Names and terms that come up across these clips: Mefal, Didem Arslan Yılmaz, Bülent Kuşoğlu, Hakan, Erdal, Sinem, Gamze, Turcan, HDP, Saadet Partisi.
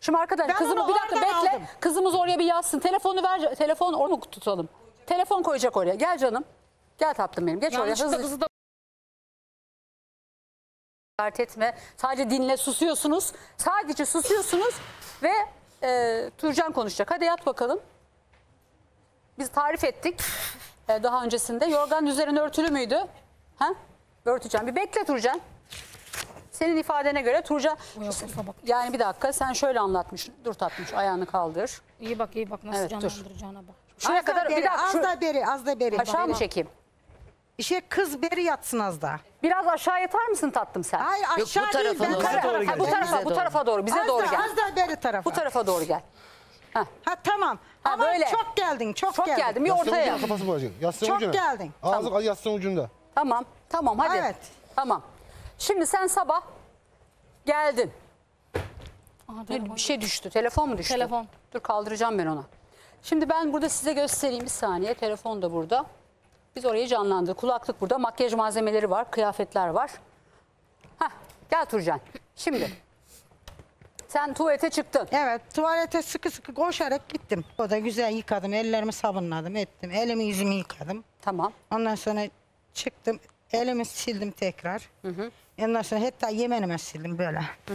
Şimdi arkadaşlar kızımı bir dakika bekle. Aldım. Kızımız oraya bir yazsın. Telefonu ver. Telefon onu tutalım. Telefon koyacak oraya. Gel canım. Gel tatlım benim. Geç oraya. Hızlı. Dert etme. Sadece dinle, susuyorsunuz. Sadece susuyorsunuz ve Turcan konuşacak. Hadi yat bakalım. Biz tarif ettik daha öncesinde. Yorgan üzerine örtülü müydü? Ha? Örteceğim. Bir bekle Turcan. Senin ifadene göre Turcan... Yani bir dakika sen şöyle anlatmış. Dur tatmış, ayağını kaldır. İyi bak nasıl evet, canlandıracağına bak. Şuraya kadar beri, bir dakika. Az da beri. Aşağı mı çekeyim? İşe kız beri yatsın az da. Biraz aşağı yatar mısın tatlım sen? Hayır aşağı yok, bu değil. Bu tarafa doğru. Bize az doğru da, gel. Az da beri tarafa. Bu tarafa doğru gel. Ha tamam. Ama böyle. Çok geldin. Bir ortaya yat. Çok geldin. Ağzı yatsın ucunda. Tamam hadi. Evet. Tamam. Şimdi sen sabah geldin. Bir şey düştü. Telefon mu düştü? Telefon. Dur kaldıracağım ben ona. Şimdi ben burada size göstereyim bir saniye. Telefon da burada. Biz orayı canlandırdık. Kulaklık burada. Makyaj malzemeleri var. Kıyafetler var. Hah, gel Turcan. Şimdi sen tuvalete çıktın. Evet. Tuvalete sıkı koşarak gittim. O da güzel yıkadım. Ellerimi sabunladım ettim. Elimi yüzümü yıkadım. Tamam. Ondan sonra çıktım. Elimi sildim tekrar. Hı. Ondan sonra hatta yemenime sildim böyle. Hı.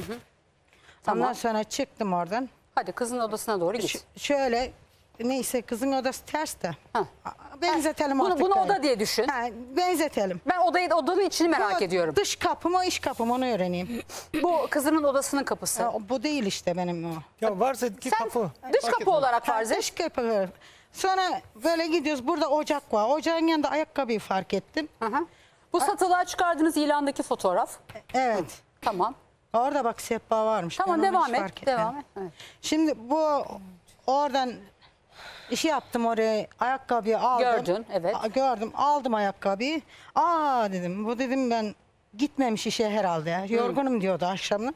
Tamam. Ondan sonra çıktım oradan. Hadi kızın odasına doğru git. Şöyle... Neyse kızın odası ters de. Ha. Benzetelim artık. Bunu oda diye düşün. Ha, benzetelim. Ben odanın içini merak ediyorum. Dış kapı mı iç kapı mı onu öğreneyim. Bu kızının odasının kapısı. Ha, bu değil işte benim o. Ya varsa iki kapı. Dış kapı etmem. Olarak farz et. Dış kapı. Sonra böyle gidiyoruz burada ocak var. Ocağın yanında ayakkabıyı fark ettim. Aha. Bu satılığa çıkardığınız ilandaki fotoğraf. Evet. Hı. Tamam. Orada bak sehpa varmış. Tamam devam et. Evet. Şimdi bu oradan... İşi yaptım oraya, ayakkabıyı aldım. Gördün, evet. Gördüm, aldım ayakkabıyı. Aa dedim, bu dedim ben gitmemiş işe herhalde ya. Yorgunum diyordu akşamın.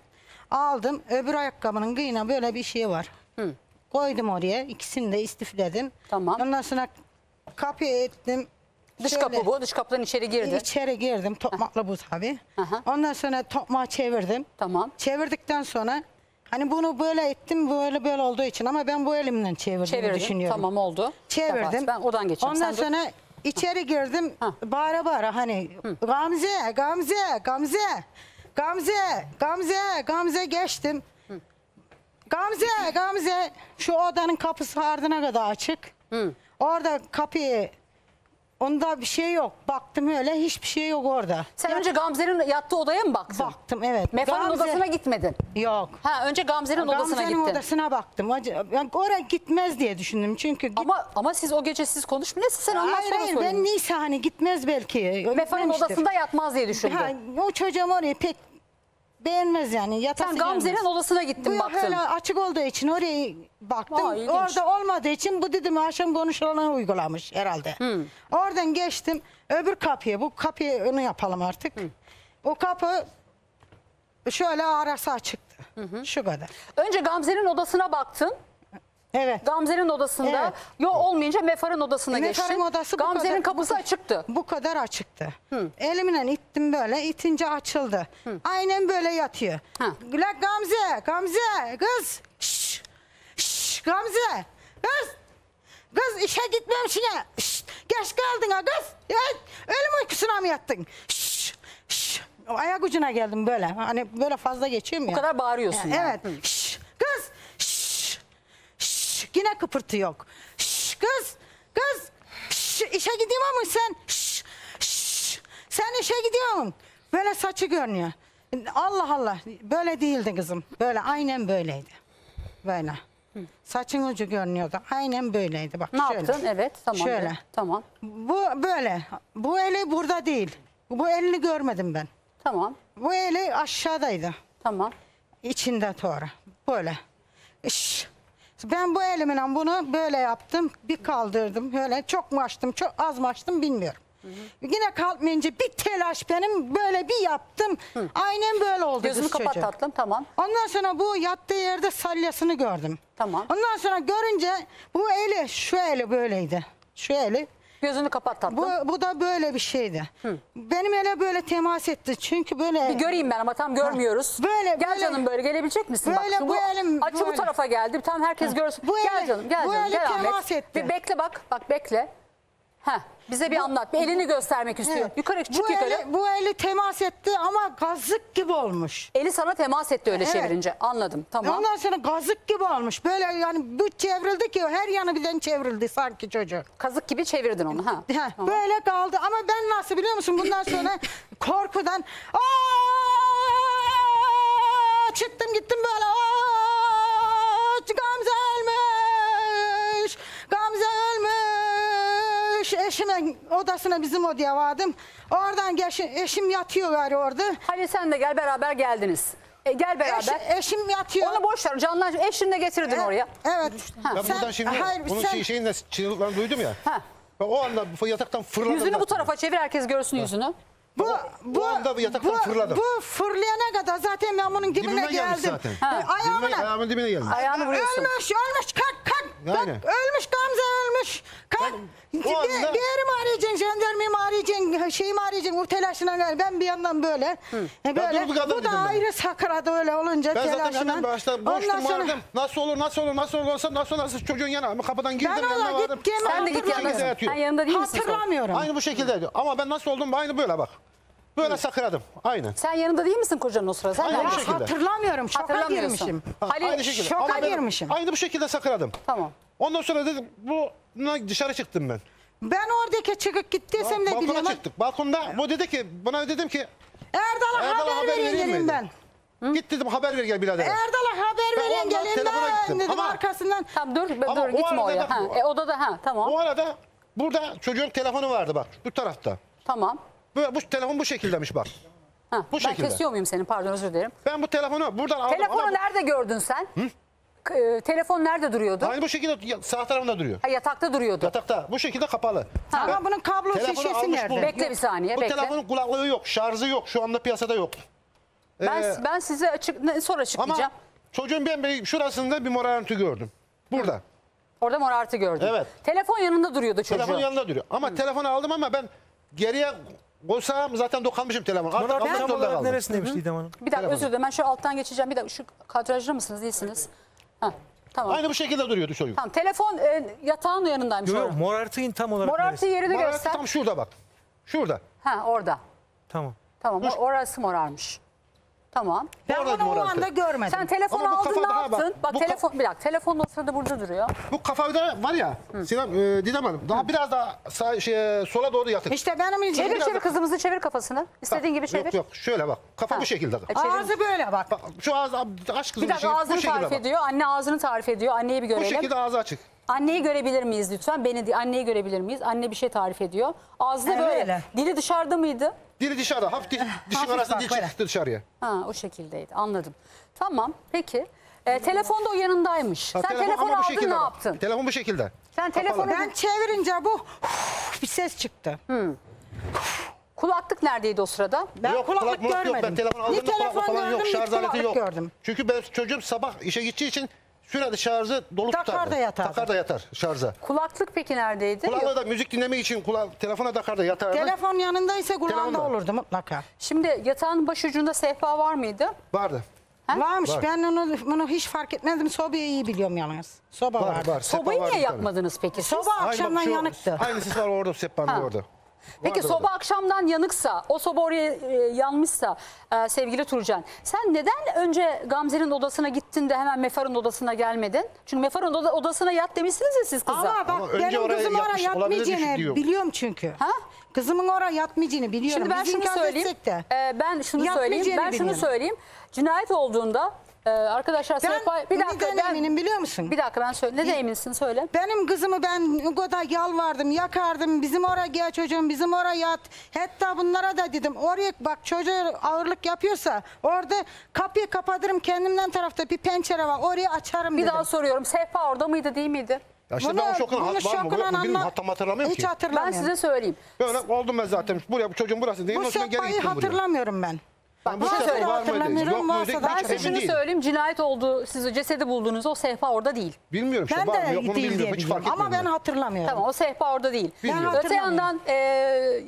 Aldım, öbür ayakkabının gıyına böyle bir şey var. Hı. Koydum oraya, ikisini de istifledim. Tamam. Ondan sonra kapıyı ettim. Dış şöyle, kapı bu, dış kapıdan içeri girdi. İçeri girdim, tokmakla bu tabii. Aha. Ondan sonra tokmağı çevirdim. Tamam. Çevirdikten sonra... Hani bunu böyle ettim, böyle olduğu için ama ben bu elimden çevirdim düşünüyorum. Tamam oldu. Çevirdim. Ben odan geçeyim. Ondan sonra içeri girdim, bağıra hani Gamze geçtim. Hı. Gamze şu odanın kapısı ardına kadar açık. Hı. Orada kapıyı... Onda bir şey yok. Baktım öyle hiçbir şey yok orada. Sen önce Gamze'nin yattığı odaya mı baktın? Baktım evet. Mefal'ın odasına gitmedin. Yok. Ha önce Gamze'nin odasına baktım. Yani oraya gitmez diye düşündüm çünkü. Ama siz o gece siz konuşmuyorsunuz. Sen ondan sonra sorun. Ben neyse hani gitmez belki. Mefal'ın odasında yatmaz diye düşündüm. Ha, o çocuğum oraya pek beğenmez yani. Sen Gamze'nin odasına gittin baktın. Öyle açık olduğu için oraya baktım. Orada olmadığı için bu dedim akşam konuşulanı uygulamış herhalde. Hmm. Oradan geçtim öbür kapıya. Bu kapıyı onu yapalım artık. Hmm. O kapı şöyle arası açıktı. Hmm. Şu kadar. Önce Gamze'nin odasına baktın. Evet. Gamze'nin odasında yok olmayınca Mefar'ın odasına geçtim. Gamze'nin kapısı açıktı. Bu kadar açıktı. Hı. Elimle ittim böyle, itince açıldı. Hı. Aynen böyle yatıyor. Ha. Gamze, kız. Şş, Gamze, kız. Kız işe gitmem şuna. Şş, geç kaldın ha kız. Ölüm uykusuna mı yattın? Şş. Ayak ucuna geldim böyle. Hani böyle fazla geçiyor mu ya? Bu kadar bağırıyorsun yani. Evet. Şş, kız. Yine kıpırtı yok. Şş, kız. Şş, işe gidiyor musun sen? Şş, sen işe gidiyor musun? Böyle saçı görünüyor. Allah. Böyle değildi kızım. Böyle aynen böyleydi. Böyle. Hı. Saçın ucu görünüyordu. Aynen böyleydi. Bak. Ne şöyle. Yaptın? Evet. Tamam. Şöyle. Evet, tamam. Bu böyle. Bu eli burada değil. Bu elini görmedim ben. Tamam. Bu eli aşağıdaydı. Tamam. İçinde doğru. Böyle. Şş. Ben bu elimle bunu böyle yaptım, bir kaldırdım, öyle çok mu açtım, çok az mı açtım bilmiyorum. Hı-hı. Yine kalkmayınca bir telaş benim böyle bir yaptım, hı. Aynen böyle oldu. Gözünü kapat tatlım, tamam. Ondan sonra bu yattığı yerde salyasını gördüm. Tamam. Ondan sonra görünce bu eli, şu eli böyleydi, şu eli Gözünü kapat tatlım. Bu da böyle bir şeydi. Hı. Benim ele böyle temas etti. Çünkü böyle... Bir göreyim ben ama tam görmüyoruz. Böyle, gel böyle, canım böyle gelebilecek misin? Böyle, bak, bu elim açı böyle. Bu tarafa geldi. Tam herkes görsün. Bu gel ele, canım gel, bu canım, gel temas etti. Bir bekle bak. Bak bekle. Heh, bize bir bu, anlat. Bir elini göstermek istiyor. Evet. Yukarı çık bu yukarı. Bu eli temas etti ama gazlık gibi olmuş. Eli sana temas etti öyle çevirince. Anladım. Tamam. Ondan sonra gazlık gibi olmuş. Böyle yani bir çevrildi ki her yanı birden çevrildi sanki çocuk. Kazık gibi çevirdin onu. Ha. Heh, tamam. Böyle kaldı ama ben nasıl biliyor musun? Bundan sonra korkudan çıktım gittim böyle. Gamze ölmüş. Gamze ölmüş. Eşimin odasına bizim odaya vardım. Oradan eşim yatıyor gari orada. Hadi sen de gel beraber geldiniz. Gel beraber. Eşim yatıyor. Onu boş ver. Canlar eşinle getirdin oraya. Evet. Ha. Ben buradan şimdi bunun şeyinden çığlıklarını duydum ya. Ha. Ben o anda yataktan fırladım. Yüzünü bu tarafa çevir herkes görsün yüzünü. Bu anda yataktan fırladım. Bu fırlayana kadar zaten ben bunun dibine geldim. Ayağımın dibine geldim. Ayağını vuruyorsun. Ölmüş kalk. Yani. Bak, ölmüş Gamze ölmüş. Kalk. Diğeri mi arayacaksın, jandarmayı mı arayacaksın, şeyi mi arayacaksın, o telaşına gel. Ben bir yandan böyle. Böyle. Bu da ayrı sakradı öyle olunca telaşına. Ben zaten başta boştum aradım. Nasıl olur çocuğun yanına kapıdan girdim. Ben ona git gemi. Sen de git yanında değil misin? Hatırlamıyorum. Aynı bu şekilde diyor. Ama ben nasıl oldum aynı böyle bak. Böyle sakradım. Aynen. Sen yanında değil misin kocanın o sırada? Sen aynı şekilde. Hatırlamıyorum. Şoka girmişim. Aynı şekilde. Şoka girmişim. Aynı bu şekilde sakradım. Tamam. Ondan sonra dedim dışarı çıktım ben. Ben oradaki çıkıp gittiysem ne bileyim. Balkona çıktık. Balkonda bu dedi ki dedim ki Erdal'a haber vereyim ben. Hı? Git dedim haber ver gel birader. Erdal'a haber vereyim gelin ben dedim arkasından. Tamam dur gitme oraya. Odada tamam. O arada burada çocuğun telefonu vardı bak bu tarafta. Tamam. Bu telefon bu şekildemiş bak. Ha, bu şekilde. Ben kesiyor muyum seni? Pardon özür dilerim. Ben bu telefonu buradan aldım. Telefonu nerede gördün sen? Hı? Telefon nerede duruyordu? Aynı bu şekilde sağ tarafında duruyor. Ha, yatakta duruyordu. Yatakta. Bu şekilde kapalı. Tamam bunun kablo şişesi nerede? Bekle bir saniye. Bu telefonun kulaklığı yok. Şarjı yok. Şu anda piyasada yok. Ben size sonra açıklayacağım. Ama çocuğun ben şurasında bir morartı gördüm. Burada. Hı. Orada morartı gördüm. Evet. Telefon yanında duruyordu çocuğun. Telefon yanında duruyor. Ama telefonu aldım ama ben geriye... Olsam zaten dokanmışım telefonu. Morartı olarak neresindeymiş Didem Hanım? Bir dakika özür dilerim ben şu alttan geçeceğim. Bir dakika şu kadrajlı mısınız değilsiniz? Ha, tamam. Aynı bu şekilde duruyordu çocuk. Tamam telefon yatağın yanındaymış. Yok morartıyın tam olarak neresi? Morartı yerini göster. Tam şurada bak. Şurada. Ha orada. Tamam. Tamam orası morarmış. Tamam. Ben bunu o anda görmedim. Sen telefonu aldın ne yaptın? Bak telefon bir dakika. Telefonun o sırada burada duruyor. Bu kafada var ya. Sinem Didem Hanım. Daha biraz daha sola doğru yatık. İşte benim çevir kızımızı çevir kafasını. İstediğin gibi çevir. Yok şöyle bak. Kafa bu şekilde. Ağzı böyle bak. Şu ağzı aç kızım. Bir dakika ağzını tarif ediyor. Anne ağzını tarif ediyor. Anneyi bir görelim. Bu şekilde ağzı açık. Anneyi görebilir miyiz lütfen? Anneyi görebilir miyiz? Anne bir şey tarif ediyor. Ağzı da böyle. Dili dışarıda mıydı? Dili dışarıda. Dişin arasında dil çıktı dışarıya. Ha, o şekildeydi. Anladım. Tamam. Peki. Telefonda o yanındaymış. Ha, sen telefonu aldın ne yaptın? Telefon bu şekilde. Sen telefonu ben çevirince bu bir ses çıktı. Kulaklık neredeydi o sırada? Ben yok, kulaklık görmedim. Yok. Ben telefon aldığımda kulaklık falan yok. Şarj aleti yok. Gördüm. Çünkü ben çocuğum sabah işe gideceği için şurada şarjı dolu tutardı. Takar da yatar şarja. Kulaklık peki neredeydi? Kulaklığı da müzik dinlemek için telefona takar da yatardı. Telefon yanındaysa kulağında olurdu mutlaka. Şimdi yatağın başucunda sehpa var mıydı? Vardı. He? Varmış. Var. Ben bunu hiç fark etmedim. Sobayı iyi biliyorum yalnız. Soba var. Sobayı niye yakmadınız peki? Soba akşamdan yanıktı. Aynısı var orada sehpanın orada. Peki soba akşamdan yanıksa, o soba oraya yanmışsa sevgili Turcan, sen neden önce Gamze'nin odasına gittin de hemen Mefar'ın odasına gelmedin? Çünkü Mefar'ın odasına yat demişsiniz ya siz kıza. Ama bak benim kızım oraya yatmayacağını biliyorum çünkü. Ha? Kızımın oraya yatmayacağını biliyorum. Şimdi ben şunu söyleyeyim. Cinayet olduğunda... arkadaşlar neden eminim biliyor musun? Bir dakika ben söyle. Neden eminsin söyle. Benim kızımı ben Ugo'da yalvardım, yakardım. Bizim oraya gel çocuğum, bizim oraya yat. Hatta bunlara da dedim. Oraya bak çocuğa ağırlık yapıyorsa orada kapıyı kapatırım kendimden tarafta bir pencere var. Orayı açarım dedim. Bir daha soruyorum. Sehpa orada mıydı değil miydi? Ya işte ben o şokundan hiç hatırlamıyorum. Ben size söyleyeyim. Böyle oldum ben zaten. Buraya bu çocuğun burası değil. Bu sehpayı hatırlamıyorum ben. Bak, bir şey söyleyeyim. Hatırlamıyorum varsa da. Ben size şunu söyleyeyim. Cinayet oldu. Siz cesedi buldunuz. O sehpa orada değil. Bilmiyorum. Ben de yok, değil diye biliyorum. Ama ben hatırlamıyorum. Tamam, o sehpa orada değil. Öte yandan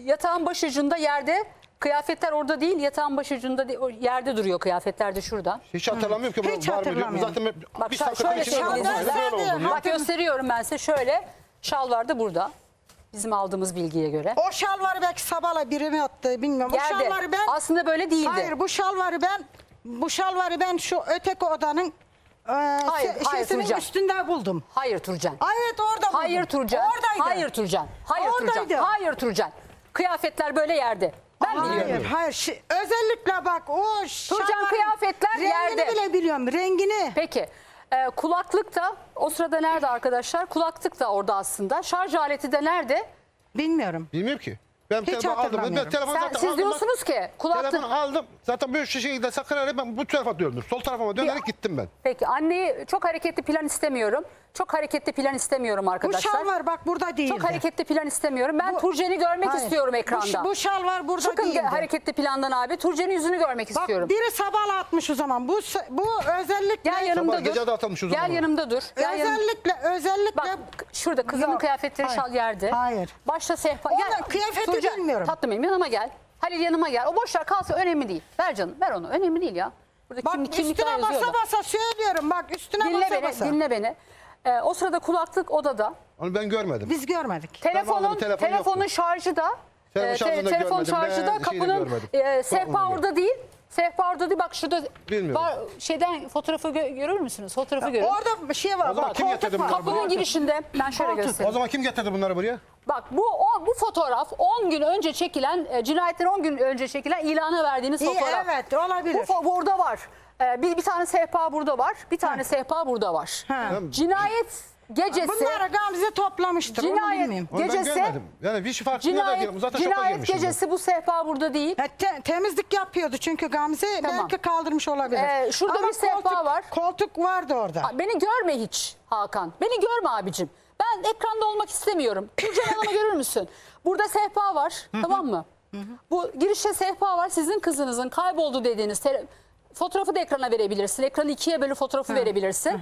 yatağın başucunda yerde... Kıyafetler orada değil, yatağın başucunda yerde duruyor kıyafetler de şurada. Hiç hatırlamıyorum ki. Hiç hatırlamıyorum. Zaten bak, şöyle şey, bak gösteriyorum ben size, şöyle şal vardı burada. Bizim aldığımız bilgiye göre. O şalvarı belki sabahla birimi attı, bilmiyorum. Yerde. O şalvarı ben... Aslında böyle değildi. Hayır, bu şalvarı ben şu öteki odanın... Hayır, üstünde buldum. Hayır Turcan. Evet orada buldum. Hayır Turcan. Oradaydı. Hayır Turcan. Hayır Turcan. Hayır Turcan. Kıyafetler böyle yerde. Ben biliyorum. Hayır. Özellikle bak o Turcan kıyafetler rengini yerde. Rengini bile biliyorum. Rengini. Peki. Kulaklık da o sırada nerede arkadaşlar? Kulaklık da orada aslında. Şarj aleti de nerede? Bilmiyorum. Bilmiyorum ki. Ben telefonu aldım. Ben telefonu zaten siz aldım. Diyorsunuz bak, ki kulaklık. Telefonu aldım. Zaten böyle şekilde sakın ben bu tarafa döndüm. Sol tarafıma dönerek gittim ben. Peki anneyi çok hareketli plan istemiyorum. Çok hareketli plan istemiyorum arkadaşlar. Bu şal var bak burada değil. Çok hareketli plan istemiyorum. Ben Turcan'ı görmek istiyorum ekranda. Bu şal var burada değil. Çıkın hareketli plandan abi. Turcan'ın yüzünü görmek istiyorum. Biri sabahla atmış o zaman. Bu özellikle. Gel yanımda dur. Gece de atılmış o zaman. Gel yanımda dur. Özellikle. Bak şurada kızının kıyafetleri şal yerde. Hayır. Başta sehpa. Gel kıyafeti bilmiyorum. Tatlım benim yanıma gel. Halil yanıma gel. O boşlar kalsın, önemli değil. Ver canım, ver onu. Önemli değil ya. Burada bak üstüne basa söylüyorum. Bak üstüne basa basa. Dinle beni. O sırada kulaklık odada. Onu ben görmedim. Biz görmedik. Telefonun şarjı da. Telefon şarjı da kapının sehpa orada değil. Sehpa orada değil. Bak şurada şeyden fotoğrafı görür müsünüz? Fotoğrafı görün. Orada bir şey var. O zaman bak, kim getirdi bunları kapının buraya? Girişinde. Ben şöyle göstereyim. O zaman kim getirdi bunları buraya? Bak bu fotoğraf 10 gün önce çekilen cinayetten 10 gün önce çekilen ilana verdiğiniz fotoğraf. Evet, olabilir. Bu orada var. Bir tane sehpa burada var. Bir tane sehpa burada var. Ha. Cinayet gecesi. Bunları Gamze toplamıştır. Cinayet gecesi. Yani bir cinayet gecesi bu sehpa burada değil. Temizlik yapıyordu çünkü Gamze belki kaldırmış olabilir. Şurada ama bir sehpa var. Koltuk vardı orada. Beni görme hiç Hakan. Beni görme abicim. Ben ekranda olmak istemiyorum. Turcan Hanım'ı görür müsün? Burada sehpa var. Tamam mı? Bu girişte sehpa var. Sizin kızınızın kayboldu dediğiniz fotoğrafı da ekrana verebilirsin. Ekranı ikiye bölü fotoğrafı verebilirsin.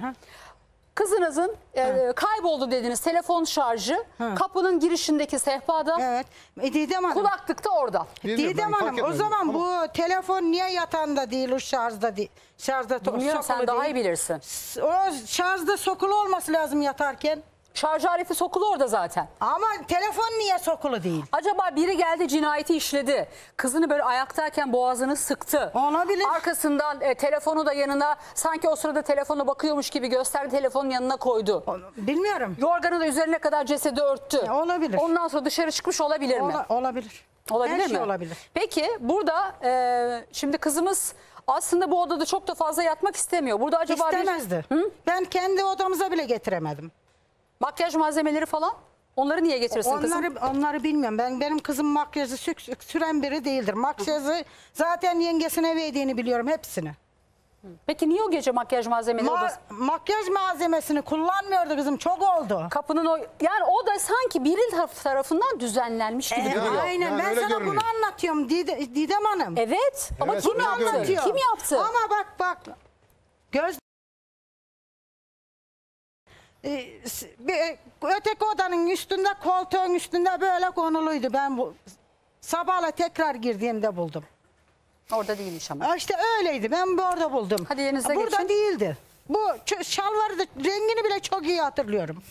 Kızınızın kayboldu dediğiniz telefon şarjı kapının girişindeki sehpada. Evet. Didem Hanım. Kulaklıkta orada. Didem Hanım o zaman bu telefon niye yatağında değil, o şarjda değil? Şarjda bilmiyorum, sen daha iyi bilirsin. O şarjda sokulu olması lazım yatarken. Şarj aleti sokulu orada zaten. Ama telefon niye sokulu değil? Acaba biri geldi cinayeti işledi. Kızını böyle ayaktayken boğazını sıktı. Olabilir. Arkasından telefonu da yanına, sanki o sırada telefona bakıyormuş gibi gösterdi, telefonun yanına koydu. Bilmiyorum. Yorganı da üzerine kadar cesedi örttü. Olabilir. Ondan sonra dışarı çıkmış olabilir mi? Olabilir. Olabilir mi? Her şey olabilir. Peki burada şimdi kızımız... Aslında bu odada çok da fazla yatmak istemiyor. Burada acaba İstemezdi. Ben kendi odamıza bile getiremedim. Makyaj malzemeleri falan, onları niye getirsin kızım? Onları bilmiyorum. Benim kızım makyajı süren biri değildir. Makyajı zaten yengesine verdiğini biliyorum hepsini. Peki niye o gece makyaj malzemeleri makyaj malzemesini kullanmıyordu kızım, çok oldu. Kapının yani o da sanki biri tarafından düzenlenmiş gibi duruyor. Aynen yani ben sana görünüyor. Bunu anlatıyorum Didem Hanım. Evet ama kim anlatıyor? Kim yaptı? Ama bak. Öteki odanın üstünde, koltuğun üstünde böyle konuluydu. Ben sabahla tekrar girdiğimde buldum. Orada değilmiş ama. İşte öyleydi. Ben orada buldum. Hadi yerinize geçin. Burada değildi. Bu şalvarı da rengini bile çok iyi hatırlıyorum.